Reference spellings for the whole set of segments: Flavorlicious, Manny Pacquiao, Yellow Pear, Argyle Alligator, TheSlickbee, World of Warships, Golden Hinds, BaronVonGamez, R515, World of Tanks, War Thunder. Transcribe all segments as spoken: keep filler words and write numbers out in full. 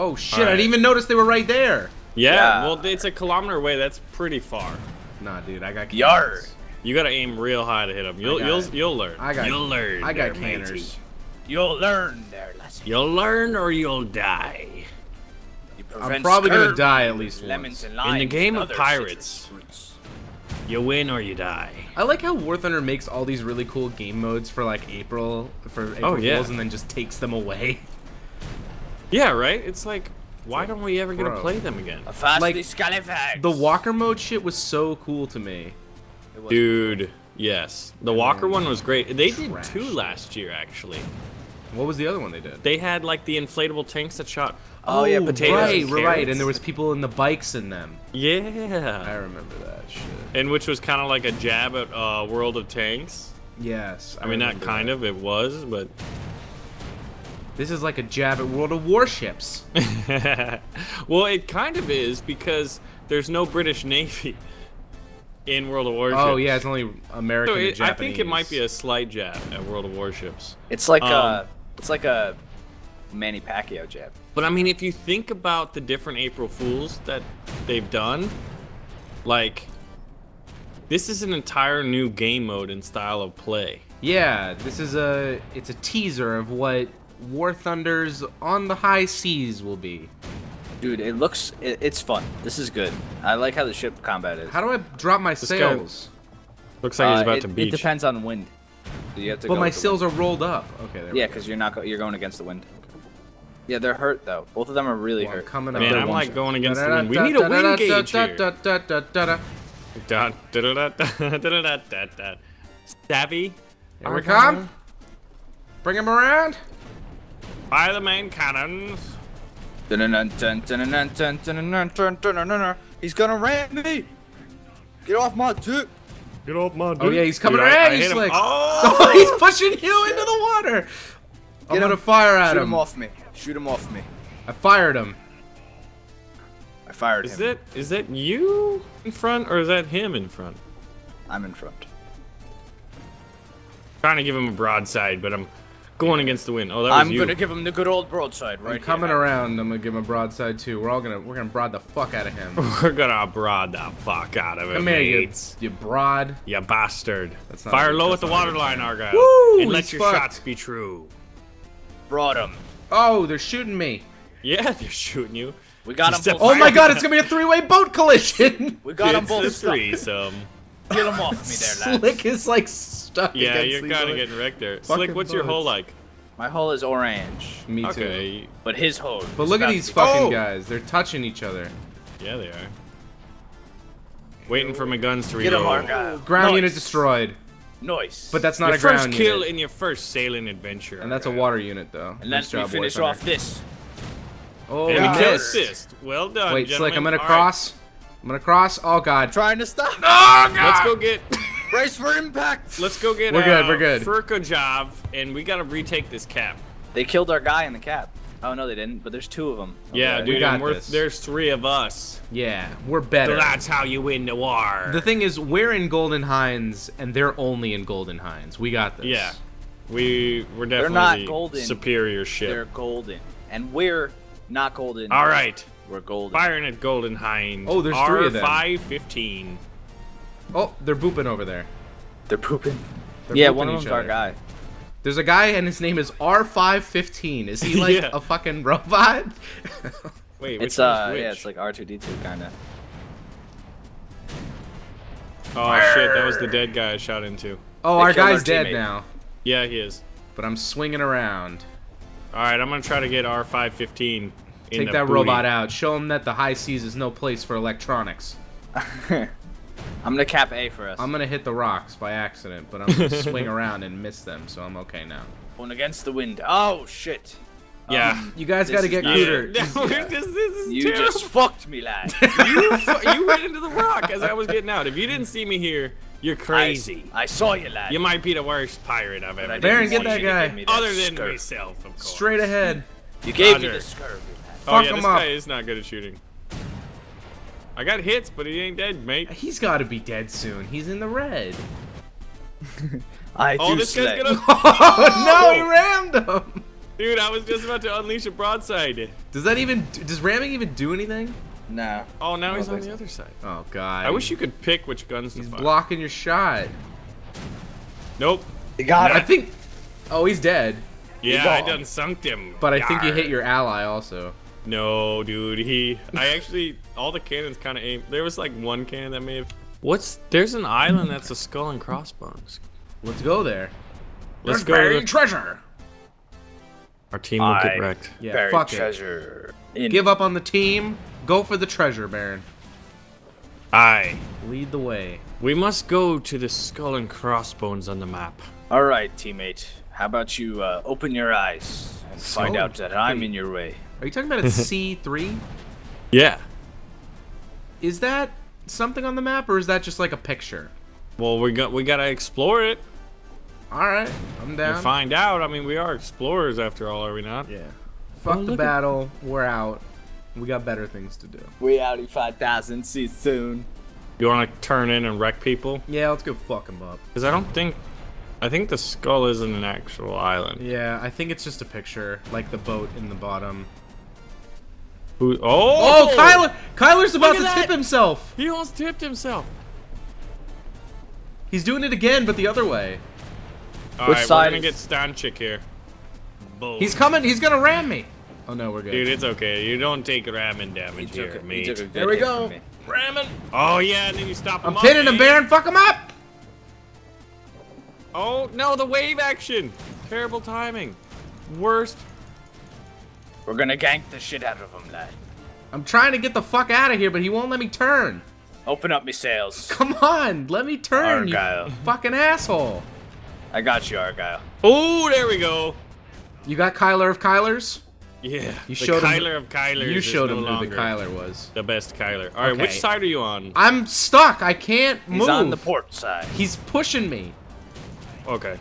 Oh shit, right. I didn't even notice they were right there. Yeah, yeah, well, it's a kilometer away. That's pretty far. Nah, dude, I got yard. You gotta aim real high to hit them. You'll, you'll, you'll learn. I got, you'll learn. I got canners. You'll learn their lesson. You'll learn or you'll die. You I'm probably gonna die at least once. In the game of pirates, you win or you die. I like how War Thunder makes all these really cool game modes for like April, for April oh, yeah. Fools, and then just takes them away. Yeah, right? It's like, why don't we ever get to play them again? Like, the walker mode shit was so cool to me. Dude, yes. The walker one was great. They did two last year, actually. What was the other one they did? They had, like, the inflatable tanks that shot oh, oh yeah, potatoes right, and right, and there was people in the bikes in them. Yeah. I remember that shit. And which was kind of like a jab at uh, World of Tanks. Yes. I, I mean, not kind that. of, it was, but... This is like a jab at World of Warships. Well, it kind of is because there's no British Navy in World of Warships. Oh, yeah, it's only American so it, and Japanese. I think it might be a slight jab at World of Warships. It's like um, a... It's like a Manny Pacquiao jab. But, I mean, if you think about the different April Fools that they've done, like, this is an entire new game mode and style of play. Yeah, this is a... It's a teaser of what... War Thunder's on the high seas will be. Dude, it looks, it, it's fun. This is good. I like how the ship combat is. How do I drop my this sails? Looks like uh, he's about it, to beach. It depends on wind. You have to but go my sails wind. are rolled up. Okay. There yeah, because you're not go, you're going against the wind. Yeah, they're hurt though. Both of them are really well, hurt. Coming up. Man, I'm like going against da, da, the wind. Da, we da, need a wind gauge here. Da da da da da da da da da. Stabby. Here we come. Bring him around. By the main cannons. He's gonna ram me! Get off my dick! Get off my dick! Oh yeah, he's coming around. He's like, oh! oh, he's pushing you into the water. Get I'm gonna him. fire at Shoot him. Shoot him off me! Shoot him off me! I fired him. I fired is him. Is that is that you in front or is that him in front? I'm in front. Trying to give him a broadside, but I'm. Going against the wind. Oh, that was I'm you. gonna give him the good old broadside, right? I'm coming here. around. I'm gonna give him a broadside too. We're all gonna we're gonna broad the fuck out of him. We're gonna broad the fuck out of him. Come here, you, you broad, you bastard. That's not Fire low at the waterline, Argyle. Woo, and let your fucked. shots be true. Broad him. Oh, they're shooting me. Yeah, they're shooting you. We got him. Oh my God, it's gonna be a three-way boat collision. We got him both three. So. Get him off me there, lads. Slick is like stuck. Yeah, you're kind of getting wrecked there. Fucking Slick, what's bullets. your hole like? My hole is orange. Me okay. too. But his hole. But look at these fucking oh. guys. They're touching each other. Yeah, they are. Waiting for my guns to reload. Get him, Argyle. Ground nice. unit destroyed. Nice. But that's not your a ground unit. Your first kill in your first sailing adventure. And Argyle. that's a water unit, though. And let's nice finish off Thunder. this. Oh, and we kill assist. Well done, Wait, gentlemen. Slick, I'm gonna All cross. Right. I'm gonna cross. Oh God! Trying to stop. Oh God! Let's go get. Race for impact. Let's go get. We're good. Uh, we're good. Furka job, and we gotta retake this cap. They killed our guy in the cap. Oh no, they didn't. But there's two of them. Okay. Yeah, dude. We got we're, this. There's three of us. Yeah, we're better. So that's how you win the war. The thing is, we're in Golden Hinds, and they're only in Golden Hinds. We got this. Yeah, we we're definitely they're not golden, superior ship. They're golden, and we're not golden. All right. We're golden. Firing at Golden Hind. Oh, there's three of them. R five fifteen. Oh, they're booping over there. They're pooping. They're yeah, booping one of them's other. our guy. There's a guy, and his name is R five fifteen. Is he like yeah. a fucking robot? Wait, which it's uh, which? yeah, it's like R two D two kind of. Oh Arr! shit, that was the dead guy I shot into. Oh, they our guy's our dead now. Yeah, he is. But I'm swinging around. All right, I'm gonna try to get R five fifteen. Take that booty. robot out. Show him that the high seas is no place for electronics. I'm gonna cap A for us. I'm gonna hit the rocks by accident, but I'm gonna swing around and miss them, so I'm okay now. Going against the wind. Oh shit. Yeah. Um, you guys gotta get neutered. No, yeah. this, this is you terrible. just fucked me, lad. you you went into the rock as I was getting out. If you didn't see me here, you're crazy. I, I saw you, lad. You might be the worst pirate I've ever. Baron, get that guy. That Other than scurvy. myself, of course. Straight ahead. You gave Roger. me the scurvy. Oh Fuck yeah, him this up. guy is not good at shooting. I got hits, but he ain't dead, mate. He's got to be dead soon. He's in the red. I oh, do this guy's gonna... oh, no, he rammed him. Dude, I was just about to unleash a broadside. Does that even, does ramming even do anything? No. Oh, now he's on the other side. Oh, God. I wish you could pick which guns to fire. He's blocking your shot. Nope. He got it. I think, oh, he's dead. Yeah, I done sunk him. But I think you hit your ally also. No, dude, he, I actually, all the cannons kind of aimed. There was like one cannon that may have. What's, there's an island that's a skull and crossbones. Let's go there. Let's go. There's buried treasure. Our team will get wrecked. Yeah, fuck treasure. Give up on the team. Go for the treasure, Baron. Aye. Lead the way. We must go to the skull and crossbones on the map. All right, teammate. How about you uh, open your eyes and so, find out that I'm wait. in your way. Are you talking about a C three? Yeah. Is that something on the map, or is that just like a picture? Well, we got we gotta explore it. All right, I'm down. And find out. I mean, we are explorers after all, are we not? Yeah. Fuck oh, the battle. At... We're out. We got better things to do. We outie five thousand. See you soon. You want to turn in and wreck people? Yeah, let's go fuck them up. Because I don't think... I think the skull isn't an actual island. Yeah, I think it's just a picture. Like the boat in the bottom. Who? Oh! Oh, Kyler! Kyler's about to that. tip himself! He almost tipped himself. He's doing it again, but the other way. Alright, we're going to get Stanchik here. Boom. He's coming. He's going to ram me. Oh, no, we're good. Dude, it's okay. You don't take ramming damage he here, took a, mate. He took a there we go. Ramming. Oh, yeah, and then you stop him I'm up. I'm pinning him, Baron. Fuck him up. Oh, no, the wave action. Terrible timing. Worst. We're going to gank the shit out of him, lad. I'm trying to get the fuck out of here, but he won't let me turn. Open up me sails. Come on. Let me turn, Argyle. You fucking asshole. I got you, Argyle. Oh, there we go. You got Kyler of Kylers? Yeah, you showed Kyler him, of Kyler. You showed him no who the Kyler was. The best Kyler. All right, okay. Which side are you on? I'm stuck. I can't He's move. He's on the port side. He's pushing me. Okay.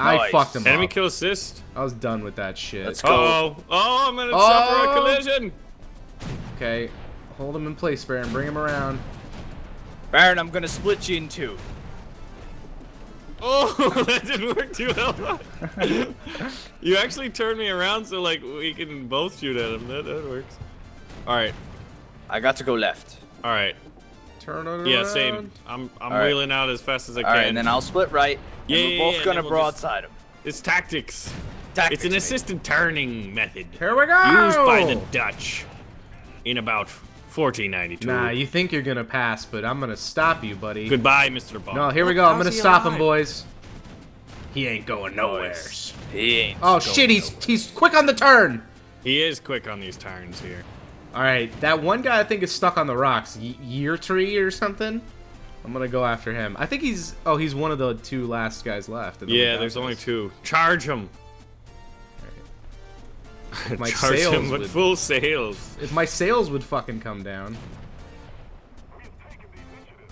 I nice. fucked him Enemy up. kill assist? I was done with that shit. Let's go. Uh oh, oh, I'm going to oh. suffer a collision. Okay, hold him in place, Baron. Bring him around. Baron, I'm going to split you in two. Oh, that didn't work too well. You actually turned me around so like we can both shoot at him. That, that works. All right. I got to go left. All right. Turn it yeah, around. Yeah, same. I'm I'm right. wheeling out as fast as I All can. All right, and then I'll split right. Yeah, and we're both yeah, gonna we'll broadside just... him. It's tactics. Tactics. It's an assisted turning method. Here we go. Used by the Dutch in about fourteen ninety-two. Nah, you think you're gonna pass, but I'm gonna stop you, buddy. Goodbye, Mister Bond. No, here we go. I'm gonna stop him, boys. He ain't going nowhere. He ain't. Oh shit, he's he's quick on the turn. He is quick on these turns here. All right, that one guy I think is stuck on the rocks, y year tree or something. I'm gonna go after him. I think he's. Oh, he's one of the two last guys left. Yeah, there's only two. Charge him. If my Charge sails him with would, full sails. If my sails would fucking come down.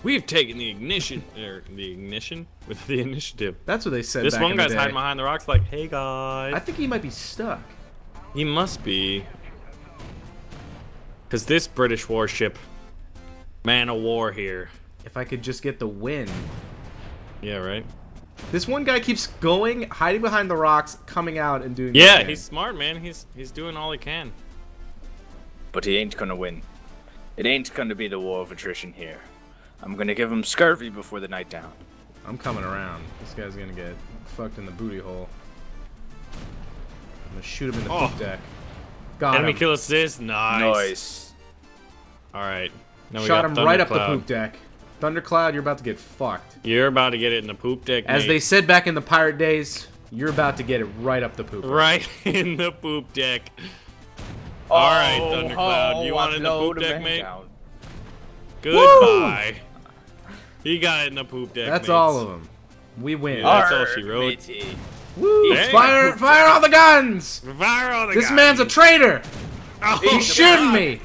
We've taken the ignition. Or the ignition? With the initiative. That's what they said. This back one in guy's the day. hiding behind the rocks like, hey guys. I think he might be stuck. He must be. Because this British warship, man of war here. If I could just get the win. Yeah, right? This one guy keeps going, hiding behind the rocks, coming out and doing. Yeah, he's smart, man. He's he's doing all he can. But he ain't gonna win. It ain't gonna be the war of attrition here. I'm gonna give him scurvy before the night down. I'm coming around. This guy's gonna get fucked in the booty hole. I'm gonna shoot him in the poop oh. deck. Got Enemy him. kill assist. Nice. Nice. All right. Now we Shot got him right up the poop deck. Thundercloud, you're about to get fucked. You're about to get it in the poop deck, As mate. they said back in the pirate days, you're about to get it right up the poop. Right in the poop deck. Oh, all right, Thundercloud, oh, you want it in the poop deck, mate? Down. Goodbye. Woo! He got it in the poop deck, That's mates. all of them. We win. Yeah, that's all she wrote. Woo! Hey. Fire, fire all the guns! Fire all the this guns! This man's a traitor! Oh, He's shooting me!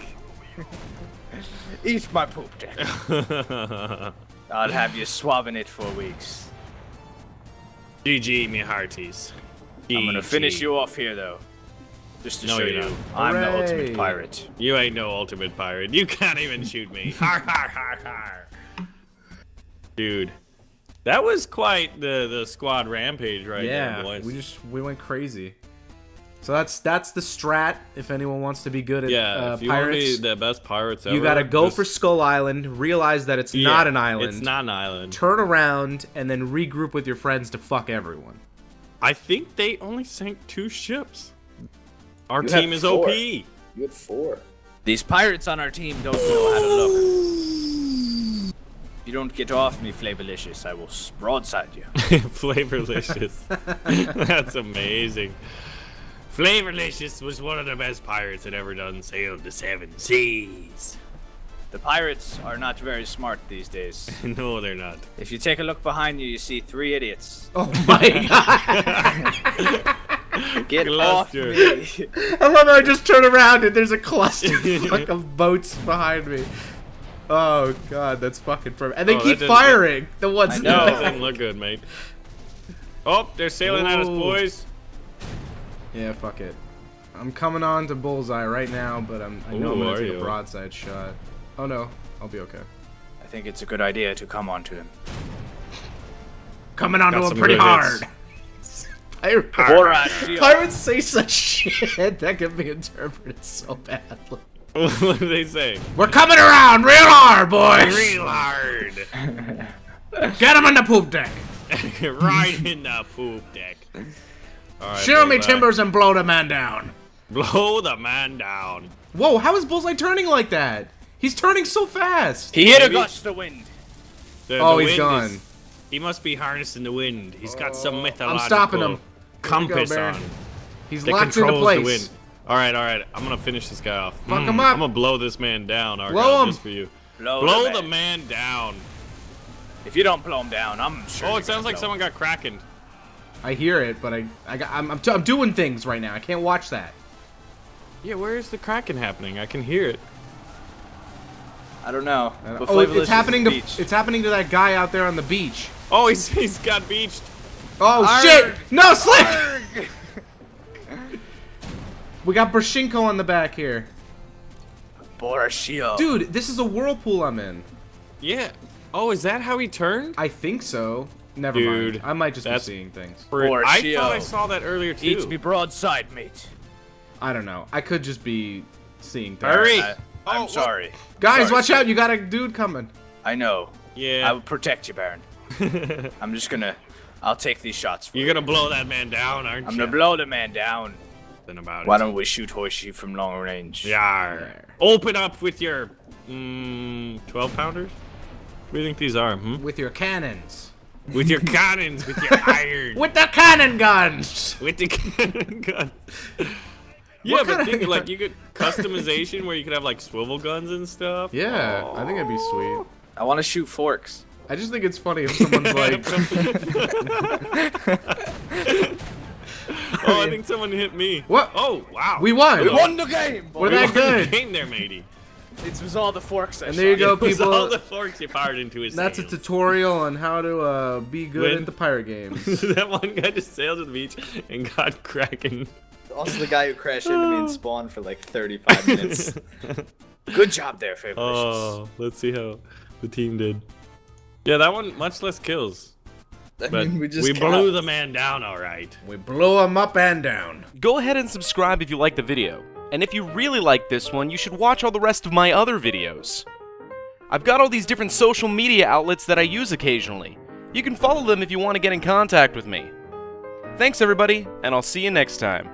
Eat my poop deck. I'll have you swabbing it for weeks. G G, me hearties. G G. I'm gonna finish you off here, though. Just to no, show you, not. I'm Hooray. the ultimate pirate. You ain't no ultimate pirate. You can't even shoot me. Har, har, har, har. Dude, that was quite the the squad rampage, right yeah, there, boys. Yeah, we just we went crazy. So that's that's the strat. If anyone wants to be good at yeah, uh, if you pirates, want to be the best pirates ever, you gotta go just... for Skull Island. Realize that it's yeah, not an island. It's not an island. Turn around and then regroup with your friends to fuck everyone. I think they only sank two ships. Our you team is four. O P. You had four. These pirates on our team don't know how to love it. If you don't get off me, Flavorlicious, I will broadside you. Flavorlicious. That's amazing. Flavorlicious was one of the best pirates that ever done sailed the seven seas. The pirates are not very smart these days. No, they're not. If you take a look behind you, you see three idiots. Oh my god! Get cluster. Off me. I love how I just turn around and there's a clusterfuck of boats behind me. Oh god, that's fucking perfect. And they oh, keep firing look... the ones. No, that doesn't look good, mate. Oh, they're sailing Ooh. at us, boys. Yeah, fuck it. I'm coming on to Bullseye right now, but I'm, I know Ooh, I'm going to take a broadside shot. Oh no, I'll be okay. I think it's a good idea to come on to him. Coming on to him pretty hard. Pirate. Pirates say such shit. That could be interpreted so badly. What do they say? We're coming around real hard, boys! Real hard! Get him in the poop deck! Right in the poop deck. Right, Show Bullseye. me timbers and blow the man down. Blow the man down. Whoa, how is Bullseye turning like that? He's turning so fast. He hit a gust of wind. The, oh, the he's wind gone. Is, he must be harnessing the wind. He's got oh. some mythological I'm stopping him. compass go, on. He's that locked into place. The wind. All right, all right. I'm going to finish this guy off. Fuck mm, him up. I'm going to blow this man down. Argyle, blow him. Just for you. Blow, blow the, man. the man down. If you don't blow him down, I'm sure. Oh, it sounds like someone got Krakened. I hear it, but I, I got, I'm, I'm, t I'm doing things right now. I can't watch that. Yeah, where is the Kraken happening? I can hear it. I don't know. I don't, oh, it's happening to beached. it's happening to that guy out there on the beach. Oh, he's he's got beached. Oh Arrgh. shit! No, Slick! We got Bershinko on the back here. Borashio. Dude, this is a whirlpool I'm in. Yeah. Oh, is that how he turned? I think so. Never Dude, mind. I might just be seeing things. I thought I saw that earlier too. Eats me broadside, mate. I don't know. I could just be seeing things. Hurry! I, I'm oh, sorry. Guys, sorry. watch out. You got a dude coming. I know. Yeah. I will protect you, Baron. I'm just gonna... I'll take these shots for You're you. gonna blow that man down, aren't I'm you? I'm gonna blow the man down. Then about Why it. don't we shoot Hoshi from long range? Yeah. Open up with your... Mm, twelve pounders? What do you think these are, hmm? With your cannons. With your cannons, with your iron. With the cannon guns. With the cannon guns. Yeah, what but think gun? like you could customization where you could have like swivel guns and stuff. Yeah, Aww. I think that'd be sweet. I want to shoot forks. I just think it's funny if someone's like. Oh, I think someone hit me. What? Oh wow. We won. We won the game. Boy. We're we that won good. The game there, matey. It was all the forks I And there shot. you go, it people. It was all the forks you fired into his That's sails. a tutorial on how to uh, be good when, at the pirate games. That one guy just sailed to the beach and got Kraken. Also the guy who crashed into me and spawned for like thirty-five minutes. Good job there, Favoricious. Oh, let's see how the team did. Yeah, that one, much less kills. I but mean, we just we blew the man down all right. We blew him up and down. Go ahead and subscribe if you like the video. And if you really like this one, you should watch all the rest of my other videos. I've got all these different social media outlets that I use occasionally. You can follow them if you want to get in contact with me. Thanks everybody, and I'll see you next time.